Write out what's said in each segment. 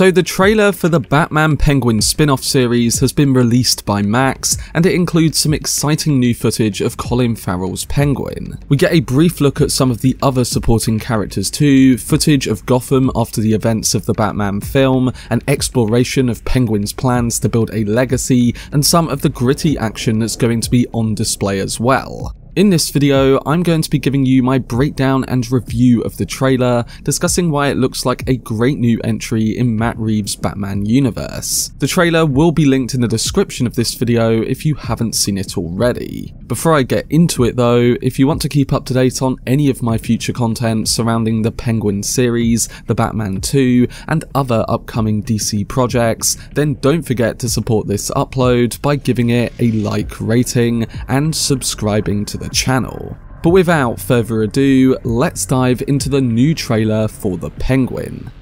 So the trailer for the Batman Penguin spin-off series has been released by Max, and it includes some exciting new footage of Colin Farrell's Penguin. We get a brief look at some of the other supporting characters too, footage of Gotham after the events of the Batman film, an exploration of Penguin's plans to build a legacy, and some of the gritty action that's going to be on display as well. In this video, I'm going to be giving you my breakdown and review of the trailer, discussing why it looks like a great new entry in Matt Reeves' Batman universe. The trailer will be linked in the description of this video if you haven't seen it already. Before I get into it though, if you want to keep up to date on any of my future content surrounding the Penguin series, the Batman 2, and other upcoming DC projects, then don't forget to support this upload by giving it a like rating and subscribing to the channel. But without further ado, let's dive into the new trailer for The Penguin.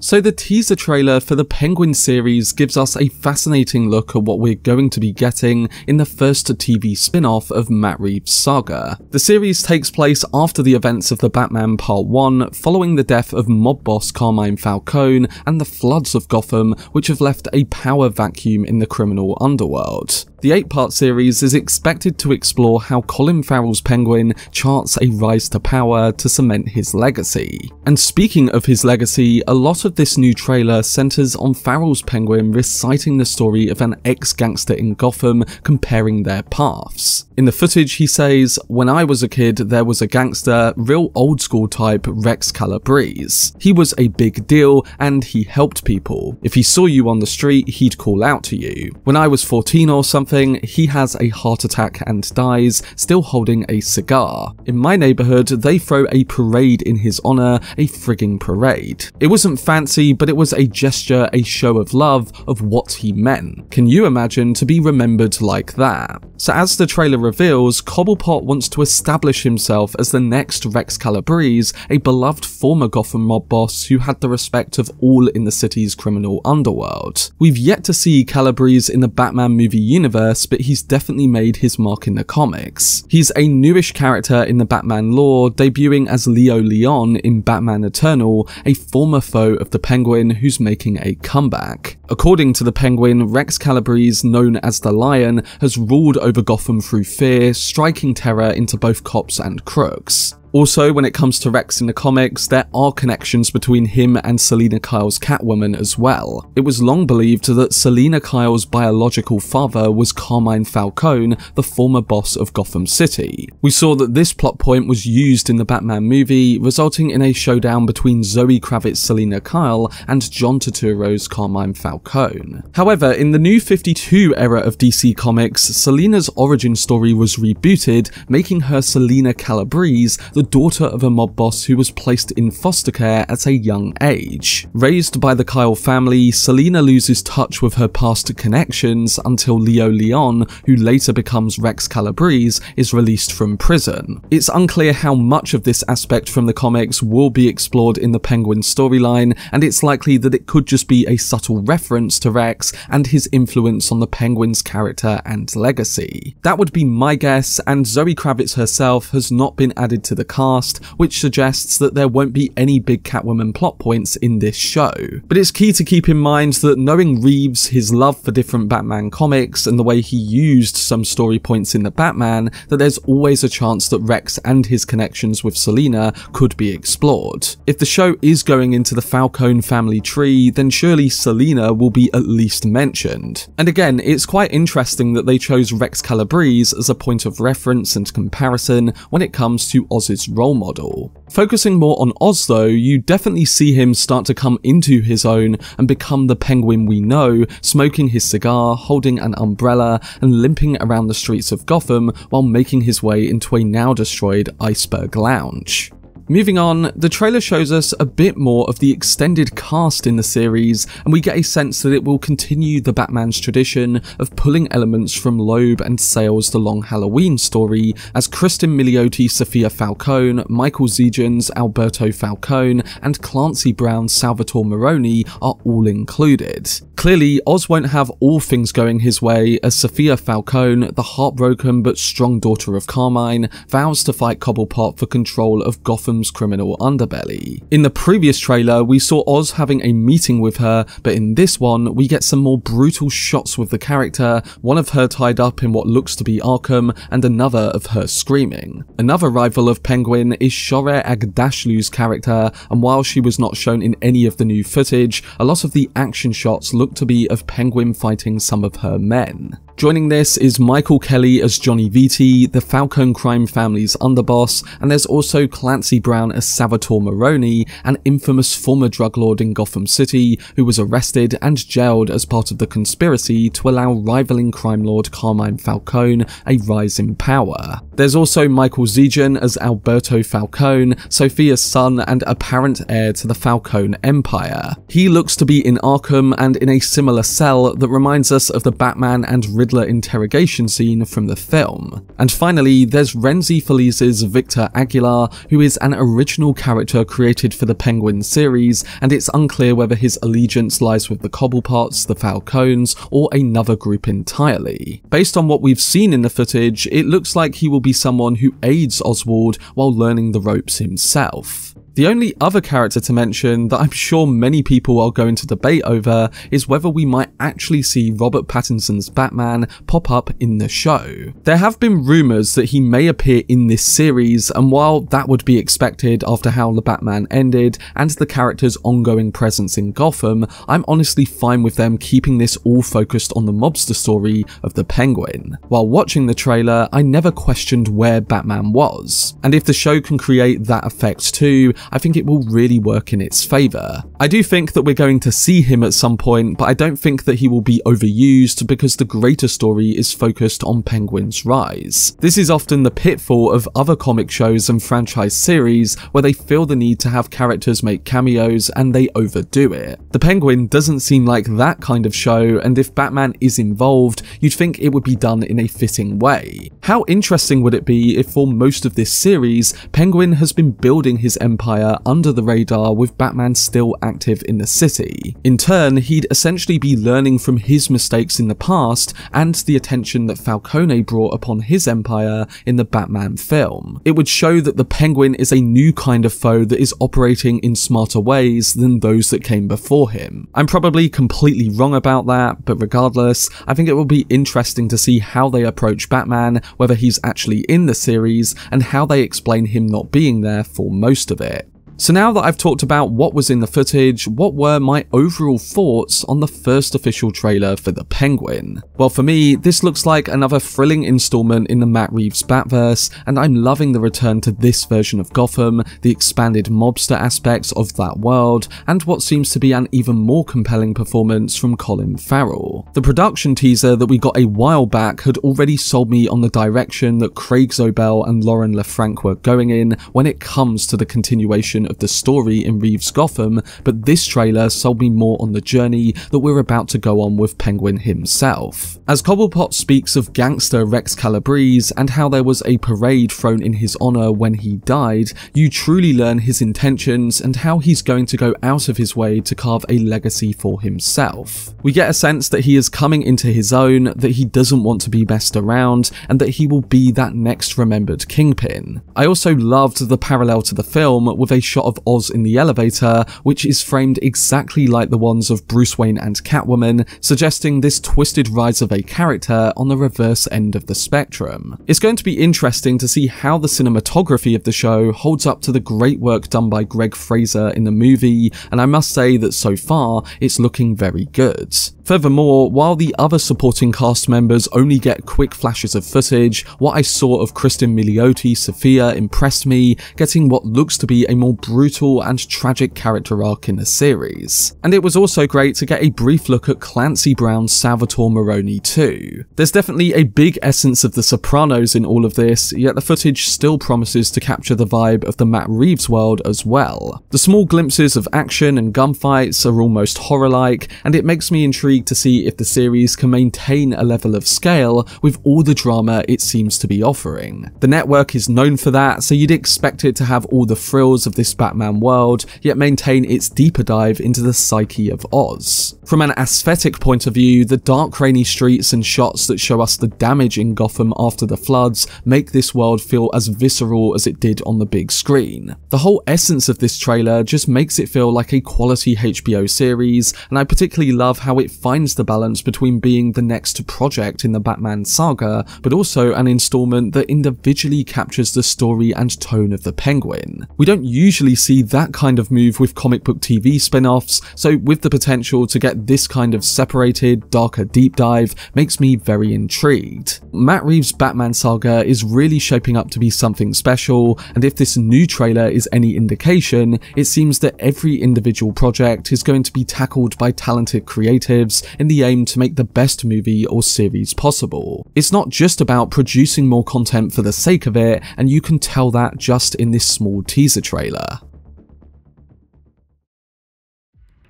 So the teaser trailer for the Penguin series gives us a fascinating look at what we're going to be getting in the first TV spin-off of Matt Reeves' saga. The series takes place after the events of the Batman Part 1, following the death of mob boss Carmine Falcone and the floods of Gotham, which have left a power vacuum in the criminal underworld. The 8-part series is expected to explore how Colin Farrell's Penguin charts a rise to power to cement his legacy. And speaking of his legacy, a lot of this new trailer centers on Farrell's Penguin reciting the story of an ex-gangster in Gotham, comparing their paths. In the footage he says, "When I was a kid there was a gangster, real old school type Rex Calabrese. He was a big deal and he helped people. If he saw you on the street, he'd call out to you. When I was 14 or something, he has a heart attack and dies, still holding a cigar. In my neighborhood, they throw a parade in his honor, a frigging parade. It wasn't fancy, but it was a gesture, a show of love, of what he meant. Can you imagine to be remembered like that?" So as the trailer reveals, Cobblepot wants to establish himself as the next Rex Calabrese, a beloved former Gotham mob boss who had the respect of all in the city's criminal underworld. We've yet to see Calabrese in the Batman movie universe, but he's definitely made his mark in the comics. He's a newish character in the Batman lore, debuting as Leo Leon in Batman Eternal, a former foe of the Penguin who's making a comeback. According to the Penguin, Rex Calabrese, known as the Lion, has ruled over Gotham through fear, striking terror into both cops and crooks. Also, when it comes to Rex in the comics, there are connections between him and Selina Kyle's Catwoman as well. It was long believed that Selina Kyle's biological father was Carmine Falcone, the former boss of Gotham City. We saw that this plot point was used in the Batman movie, resulting in a showdown between Zoe Kravitz's Selina Kyle and John Turturro's Carmine Falcone. However, in the new 52 era of DC Comics, Selina's origin story was rebooted, making her Selina Calabrese, the daughter of a mob boss who was placed in foster care at a young age. Raised by the Kyle family, Selina loses touch with her past connections until Leo Leon, who later becomes Rex Calabrese, is released from prison. It's unclear how much of this aspect from the comics will be explored in the Penguin storyline, and it's likely that it could just be a subtle reference to Rex and his influence on the Penguin's character and legacy. That would be my guess, and Zoe Kravitz herself has not been added to the cast, which suggests that there won't be any big Catwoman plot points in this show. But it's key to keep in mind that knowing Reeves, his love for different Batman comics, and the way he used some story points in the Batman, that there's always a chance that Rex and his connections with Selina could be explored. If the show is going into the Falcone family tree, then surely Selina will be at least mentioned. And again, it's quite interesting that they chose Rex Calabrese as a point of reference and comparison when it comes to Oz's role model. Focusing more on Oz though, you definitely see him start to come into his own and become the Penguin we know, smoking his cigar, holding an umbrella, and limping around the streets of Gotham while making his way into a now-destroyed Iceberg Lounge. Moving on, the trailer shows us a bit more of the extended cast in the series, and we get a sense that it will continue the Batman's tradition of pulling elements from Loeb and Sales' The Long Halloween story, as Cristin Milioti, Sofia Falcone, Michael Zegen's Alberto Falcone, and Clancy Brown's Salvatore Maroni are all included. Clearly, Oz won't have all things going his way, as Sofia Falcone, the heartbroken but strong daughter of Carmine, vows to fight Cobblepot for control of Gotham Gotham's criminal underbelly. In the previous trailer, we saw Oz having a meeting with her, but in this one, we get some more brutal shots with the character, one of her tied up in what looks to be Arkham, and another of her screaming. Another rival of Penguin is Shohreh Aghdashloo's character, and while she was not shown in any of the new footage, a lot of the action shots look to be of Penguin fighting some of her men. Joining this is Michael Kelly as Johnny Vitti, the Falcone crime family's underboss, and there's also Clancy Brown as Salvatore Maroni, an infamous former drug lord in Gotham City who was arrested and jailed as part of the conspiracy to allow rivaling crime lord Carmine Falcone a rise in power. There's also Michael Zegen as Alberto Falcone, Sofia's son and apparent heir to the Falcone Empire. He looks to be in Arkham and in a similar cell that reminds us of the Batman and Riddler interrogation scene from the film. And finally, there's Renzi Feliz's Victor Aguilar, who is an original character created for the Penguin series, and it's unclear whether his allegiance lies with the Cobblepots, the Falcones, or another group entirely. Based on what we've seen in the footage, it looks like he will be someone who aids Oswald while learning the ropes himself. The only other character to mention that I'm sure many people are going to debate over is whether we might actually see Robert Pattinson's Batman pop up in the show. There have been rumours that he may appear in this series, and while that would be expected after how The Batman ended and the character's ongoing presence in Gotham, I'm honestly fine with them keeping this all focused on the mobster story of the Penguin. While watching the trailer, I never questioned where Batman was, and if the show can create that effect too, I think it will really work in its favour. I do think that we're going to see him at some point, but I don't think that he will be overused because the greater story is focused on Penguin's rise. This is often the pitfall of other comic shows and franchise series where they feel the need to have characters make cameos and they overdo it. The Penguin doesn't seem like that kind of show, and if Batman is involved, you'd think it would be done in a fitting way. How interesting would it be if for most of this series, Penguin has been building his empire under the radar with Batman still active in the city. In turn, he'd essentially be learning from his mistakes in the past and the attention that Falcone brought upon his empire in the Batman film. It would show that the Penguin is a new kind of foe that is operating in smarter ways than those that came before him. I'm probably completely wrong about that, but regardless, I think it will be interesting to see how they approach Batman, whether he's actually in the series, and how they explain him not being there for most of it. So now that I've talked about what was in the footage, what were my overall thoughts on the first official trailer for The Penguin? Well, for me, this looks like another thrilling installment in the Matt Reeves Batverse, and I'm loving the return to this version of Gotham, the expanded mobster aspects of that world, and what seems to be an even more compelling performance from Colin Farrell. The production teaser that we got a while back had already sold me on the direction that Craig Zobel and Lauren LeFranc were going in when it comes to the continuation of the story in Reeves' Gotham, but this trailer sold me more on the journey that we're about to go on with Penguin himself. As Cobblepot speaks of gangster Rex Calabrese and how there was a parade thrown in his honour when he died, you truly learn his intentions and how he's going to go out of his way to carve a legacy for himself. We get a sense that he is coming into his own, that he doesn't want to be messed around, and that he will be that next remembered kingpin. I also loved the parallel to the film with a shot of Oz in the elevator, which is framed exactly like the ones of Bruce Wayne and Catwoman, suggesting this twisted rise of a character on the reverse end of the spectrum. It's going to be interesting to see how the cinematography of the show holds up to the great work done by Greg Fraser in the movie, and I must say that so far, it's looking very good. Furthermore, while the other supporting cast members only get quick flashes of footage, what I saw of Cristin Milioti, Sofia, impressed me, getting what looks to be a more brutal and tragic character arc in the series. And it was also great to get a brief look at Clancy Brown's Salvatore Maroni too. There's definitely a big essence of The Sopranos in all of this, yet the footage still promises to capture the vibe of the Matt Reeves world as well. The small glimpses of action and gunfights are almost horror-like, and it makes me intrigued to see if the series can maintain a level of scale with all the drama it seems to be offering. The network is known for that, so you'd expect it to have all the thrills of this post Batman world, yet maintain its deeper dive into the psyche of Oz. From an aesthetic point of view, the dark, rainy streets and shots that show us the damage in Gotham after the floods make this world feel as visceral as it did on the big screen. The whole essence of this trailer just makes it feel like a quality HBO series, and I particularly love how it finds the balance between being the next project in the Batman saga, but also an installment that individually captures the story and tone of the Penguin. We don't usually see that kind of move with comic book TV spin-offs, so with the potential to get this kind of separated, darker deep dive makes me very intrigued. Matt Reeves' Batman saga is really shaping up to be something special, and if this new trailer is any indication, it seems that every individual project is going to be tackled by talented creatives in the aim to make the best movie or series possible. It's not just about producing more content for the sake of it, and you can tell that just in this small teaser trailer.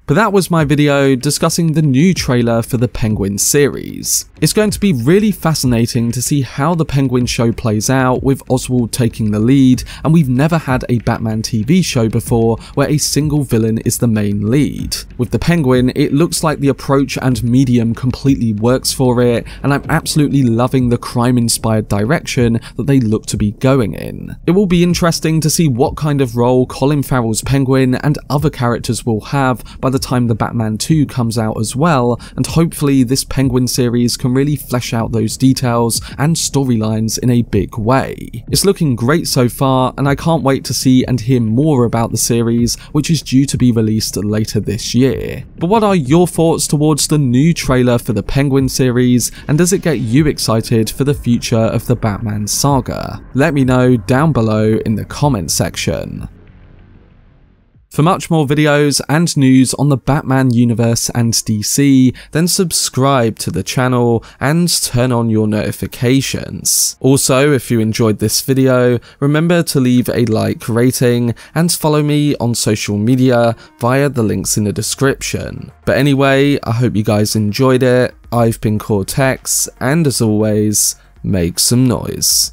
But that was my video discussing the new trailer for the Penguin series. It's going to be really fascinating to see how the Penguin show plays out, with Oswald taking the lead, and we've never had a Batman TV show before where a single villain is the main lead. With the Penguin, it looks like the approach and medium completely works for it, and I'm absolutely loving the crime-inspired direction that they look to be going in. It will be interesting to see what kind of role Colin Farrell's Penguin and other characters will have by the time the Batman 2 comes out as well, and hopefully this Penguin series can really flesh out those details and storylines in a big way. It's looking great so far, and I can't wait to see and hear more about the series, which is due to be released later this year. But what are your thoughts towards the new trailer for the Penguin series, and does it get you excited for the future of the Batman saga? Let me know down below in the comment section. For much more videos and news on the Batman universe and DC, then subscribe to the channel and turn on your notifications. Also, if you enjoyed this video, remember to leave a like, rating, and follow me on social media via the links in the description. But anyway, I hope you guys enjoyed it. I've been Cortex, and as always, make some noise.